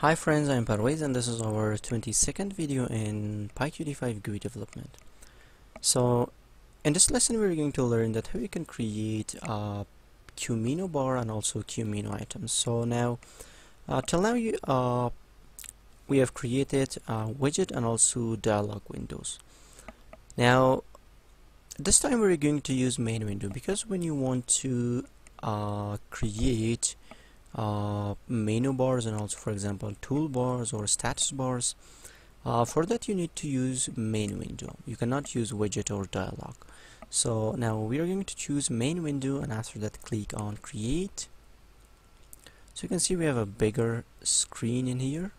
Hi friends, I'm Parwiz and this is our 22nd video in PyQt5 GUI development. So in this lesson we're going to learn that how you can create a QMenu bar and also QMenu items. So now till now we have created a widget and also dialog windows. Now this time we're going to use main window, because when you want to create menu bars and also, for example, toolbars or status bars, for that you need to use main window. You cannot use widget or dialog. So now we are going to choose main window, and after that click on create. So you can see we have a bigger screen in here.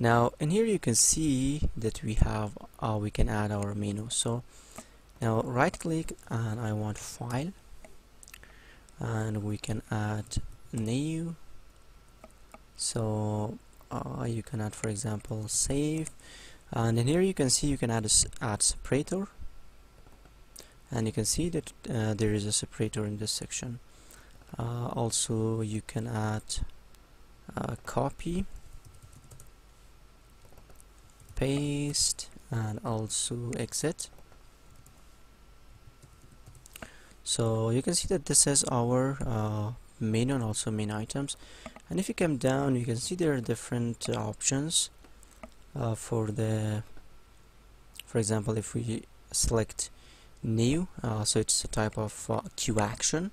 Now in here you can see that we have we can add our menu. So now right click and I want file, and we can add new. So you can add, for example, save, and in here you can see you can add separator, and you can see that there is a separator in this section. Also you can add copy, paste, and also exit. So you can see that this is our menu and also main items. And if you come down, you can see there are different options for example, if we select new, so it's a type of QAction,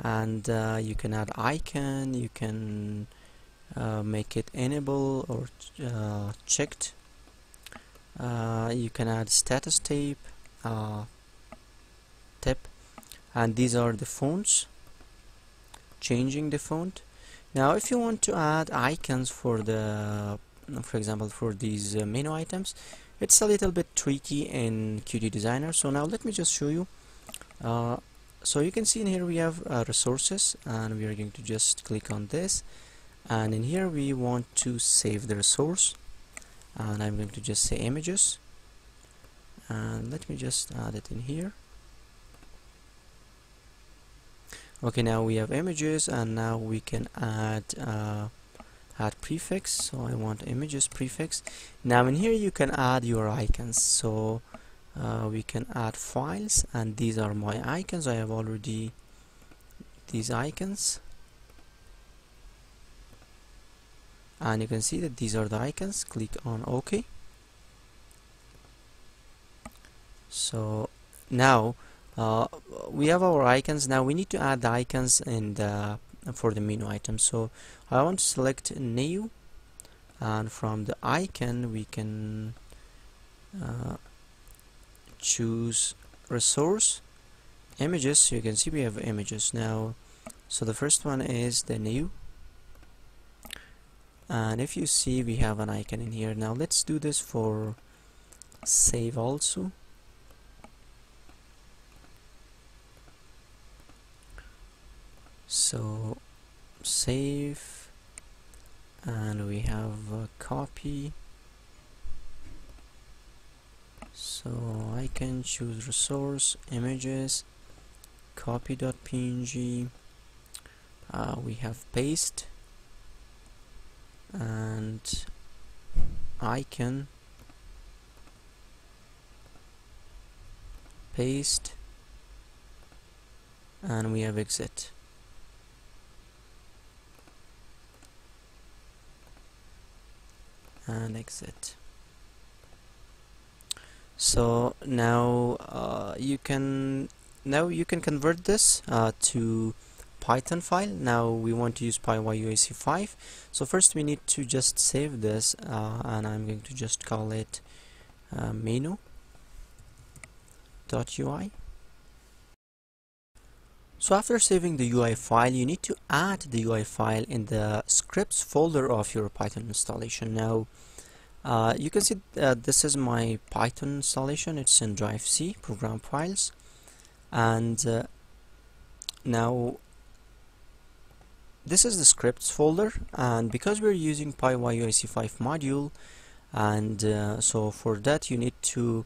and you can add icon, you can make it enable or checked, you can add status type, and these are the fonts, changing the font. Now if you want to add icons for example for these menu items, it's a little bit tricky in Qt Designer. So now let me just show you. So you can see in here we have resources, and we are going to just click on this, and in here we want to save the resource, and I'm going to just say images, and let me just add it in here. Okay, now we have images, and now we can add prefix. So I want images prefix. Now in here you can add your icons. So we can add files, and these are my icons. I have already these icons, and you can see that these are the icons. Click on OK. So now we have our icons. Now we need to add the icons and for the menu item. So I want to select new, and from the icon we can choose resource, images. So you can see we have images now. So the first one is the new, and if you see we have an icon in here. Now let's do this for save also. So save, and we have a copy, so I can choose resource, images, copy.png, we have paste, and icon, paste, and we have exit. And exit. So now you can convert this to Python file. Now we want to use PyUIC5. So first we need to just save this, and I'm going to just call it menu.ui. So after saving the UI file, you need to add the UI file in the scripts folder of your Python installation. Now you can see that this is my Python installation. It's in drive C, program files, and now this is the scripts folder, and because we're using PyUIC5 module, and so for that you need to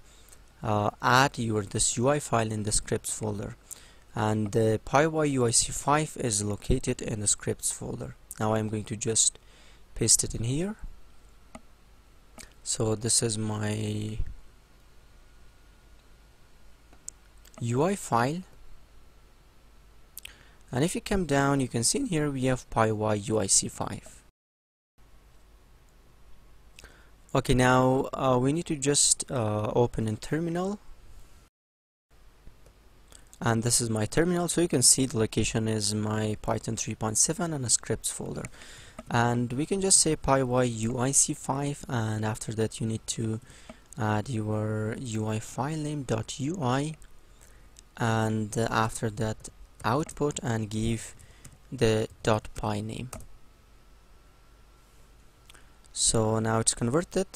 add this UI file in the scripts folder. and PyUIC5 is located in the scripts folder. Now I'm going to just paste it in here. So this is my UI file, and if you come down you can see in here we have PyUIC5. Okay, now we need to just open in terminal, and this is my terminal. So you can see the location is my Python 3.7 and a scripts folder, and we can just say PyUIC5, and after that you need to add your UI file name .ui, and after that output, and give the .py name. So now it's converted,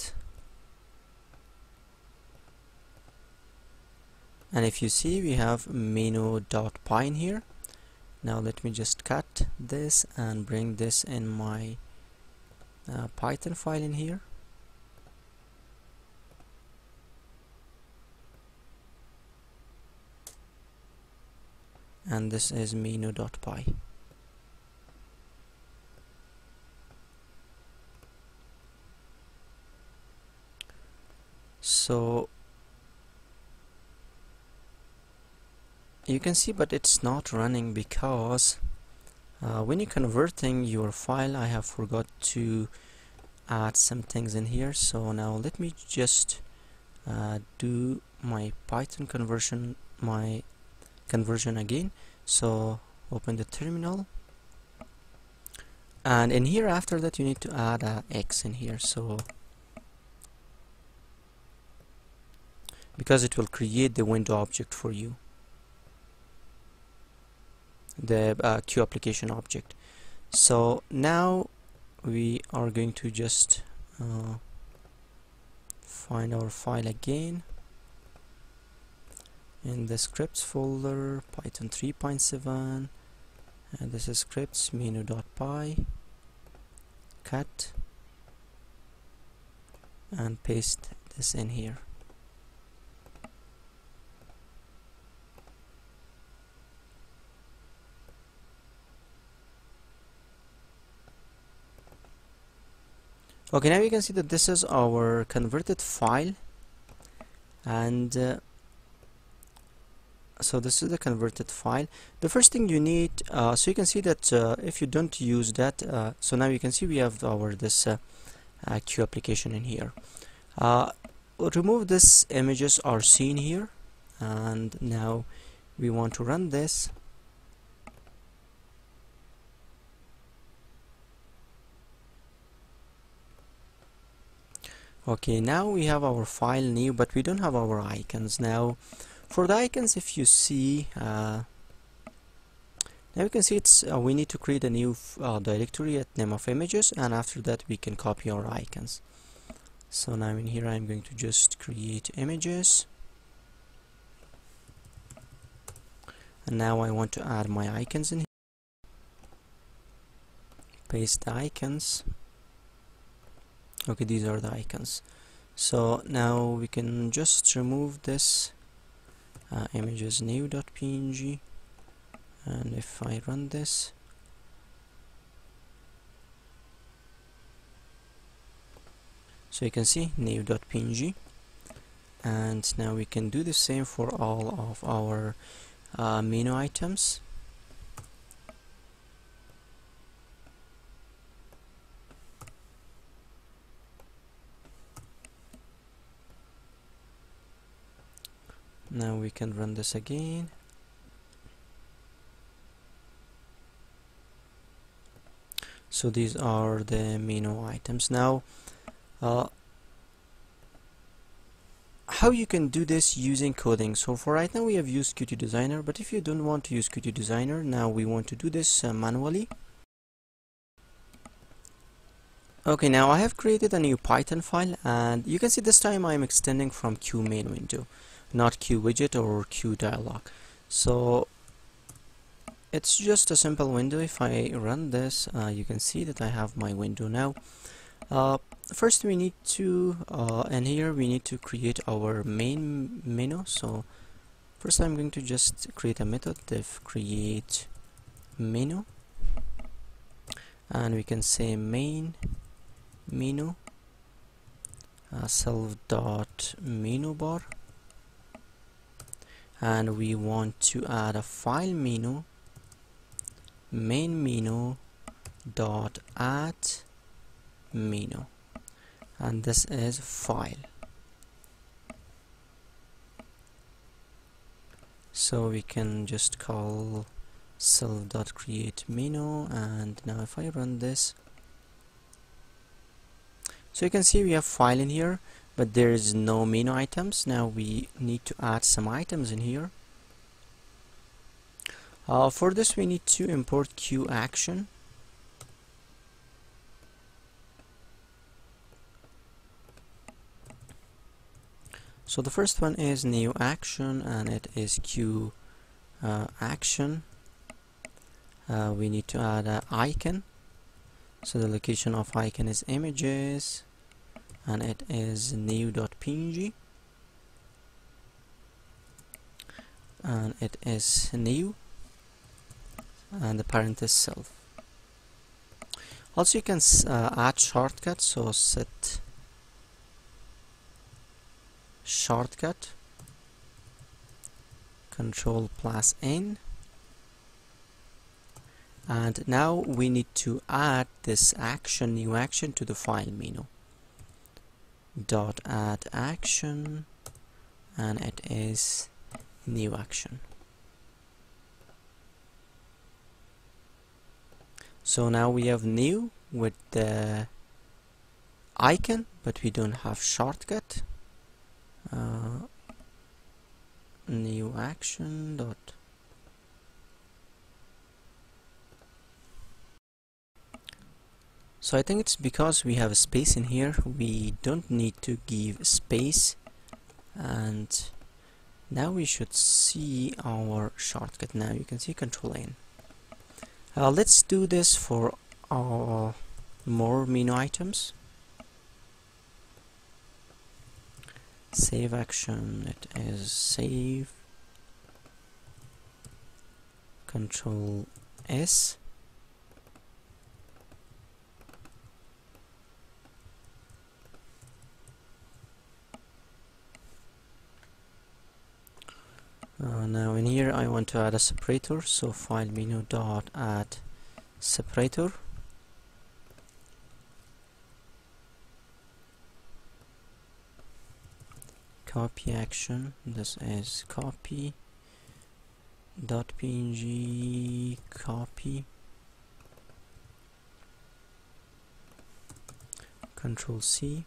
and if you see we have menu.py in here. Now let me just cut this and bring this in my Python file in here. And this is menu.py. So you can see, but it's not running because when you're converting your file, I have forgot to add some things in here. So now let me just do my Python conversion again. So open the terminal, and in here after that you need to add a X in here, so because it will create the window object for you, the QApplication object. So now we are going to just find our file again in the scripts folder, Python 3.7, and this is scripts, menu.py, cut and paste this in here. Okay, now you can see that this is our converted file, and so this is the converted file. The first thing you need, so you can see that if you don't use that, so now you can see we have our this QApplication in here. Remove this images are seen here, and now we want to run this. Okay, now we have our file new, but we don't have our icons. Now for the icons, if you see, now you can see it's we need to create a new directory at name of images, and after that we can copy our icons. So now in here I'm going to just create images, and now I want to add my icons in here. Paste the icons. Okay, these are the icons. So now we can just remove this images new.png, and if I run this, so you can see new.png, and now we can do the same for all of our menu items. Now we can run this again, so these are the menu items. Now how you can do this using coding. So for right now we have used Qt Designer, but if you don't want to use Qt Designer, now we want to do this manually. Okay, now I have created a new Python file, and you can see this time I am extending from QMainWindow, not QWidget or QDialog. So it's just a simple window. If I run this, you can see that I have my window now. First we need to in here we need to create our main menu. So First I'm going to just create a method def create menu, and we can say main menu self dot menu bar, and we want to add a file menu main menu dot add menu, and this is file. So we can just call self dot create menu, and now if I run this, so you can see we have file in here, but there is no menu items. Now we need to add some items in here. For this we need to import QAction. So the first one is new action, and it is Q action. We need to add an icon. So the location of icon is images, and it is new.png, and it is new, and the parent is self. Also you can add shortcuts, so set shortcut Control+N, and now we need to add this action new action to the file menu dot add action, and it is new action. So now we have new with the icon, but we don't have shortcut. New action dot, so I think it's because we have a space in here, we don't need to give space, and now we should see our shortcut. Now you can see Control N. Let's do this for our more menu items. Save action, it is save Control S, now in here I want to add a separator, so file menu dot add separator. Copy action, this is copy.png, copy, Control C,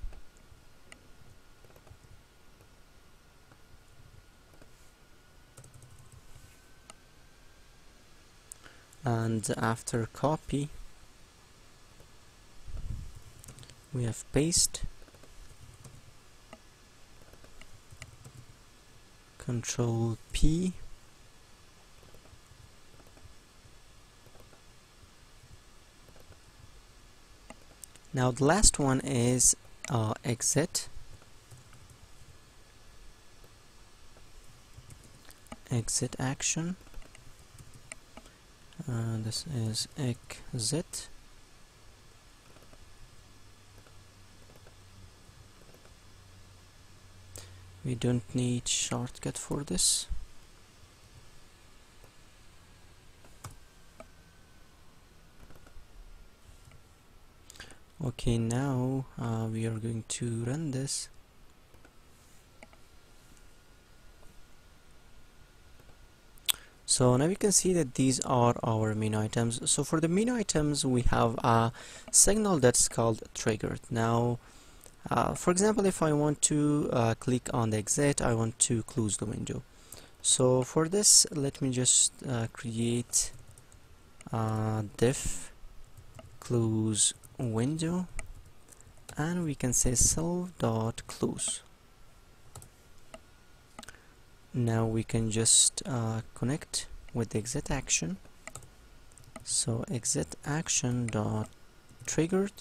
and after copy we have paste, Control P, now the last one is exit action, this is exit, we don't need shortcut for this. Okay, now we are going to run this. So now we can see that these are our menu items. So for the menu items we have a signal that's called triggered. Now for example, if I want to click on the exit, I want to close the window. So for this, let me just create diff close window, and we can say self.close. Now we can just connect with the exit action. So exit action dot triggered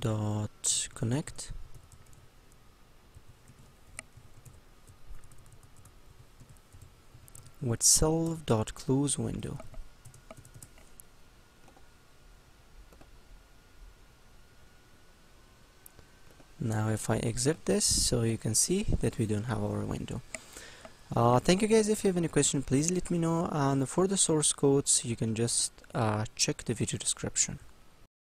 dot connect, with self.closeWindow. Now if I exit this, so you can see that we don't have our window. Thank you guys. If you have any question, please let me know, and for the source codes you can just check the video description.